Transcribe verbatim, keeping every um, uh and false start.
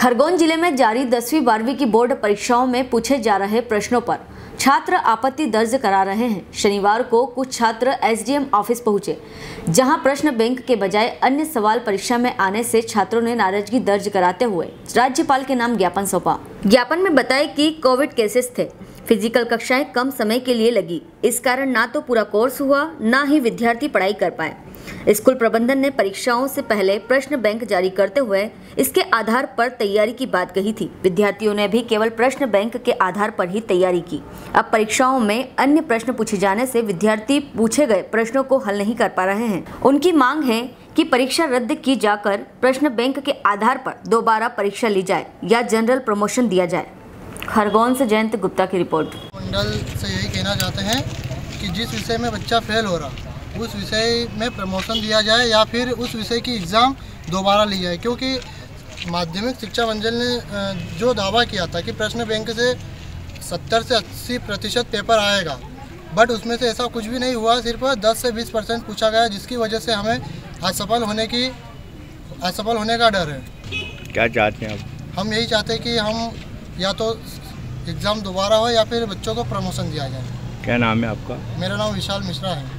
खरगोन जिले में जारी दसवीं बारहवीं की बोर्ड परीक्षाओं में पूछे जा रहे प्रश्नों पर छात्र आपत्ति दर्ज करा रहे हैं। शनिवार को कुछ छात्र एसडीएम ऑफिस पहुंचे, जहां प्रश्न बैंक के बजाय अन्य सवाल परीक्षा में आने से छात्रों ने नाराजगी दर्ज कराते हुए राज्यपाल के नाम ज्ञापन सौंपा। ज्ञापन में बताया कि कोविड केसेस थे, फिजिकल कक्षाएं कम समय के लिए लगी, इस कारण ना तो पूरा कोर्स हुआ, ना ही विद्यार्थी पढ़ाई कर पाए। स्कूल प्रबंधन ने परीक्षाओं से पहले प्रश्न बैंक जारी करते हुए इसके आधार पर तैयारी की बात कही थी। विद्यार्थियों ने भी केवल प्रश्न बैंक के आधार पर ही तैयारी की। अब परीक्षाओं में अन्य प्रश्न पूछे जाने से विद्यार्थी पूछे गए प्रश्नों को हल नहीं कर पा रहे हैं। उनकी मांग है कि परीक्षा रद्द की जाकर प्रश्न बैंक के आधार पर दोबारा परीक्षा ली जाए या जनरल प्रमोशन दिया जाए। खरगोन से जयंत गुप्ता की रिपोर्ट। मंडल से यही कहना चाहते हैं कि जिस विषय में बच्चा फेल हो रहा, उस विषय में प्रमोशन दिया जाए या फिर उस विषय की एग्ज़ाम दोबारा ली जाए, क्योंकि माध्यमिक शिक्षा मंडल ने जो दावा किया था कि प्रश्न बैंक से सत्तर से अस्सी प्रतिशत पेपर आएगा, बट उसमें से ऐसा कुछ भी नहीं हुआ। सिर्फ दस से बीस परसेंट पूछा गया, जिसकी वजह से हमें असफल होने की असफल होने का डर है। क्या चाहते हैं आप? हम यही चाहते हैं कि हम या तो एग्ज़ाम दोबारा हो या फिर बच्चों को प्रमोशन दिया जाए। क्या नाम है आपका? मेरा नाम विशाल मिश्रा है।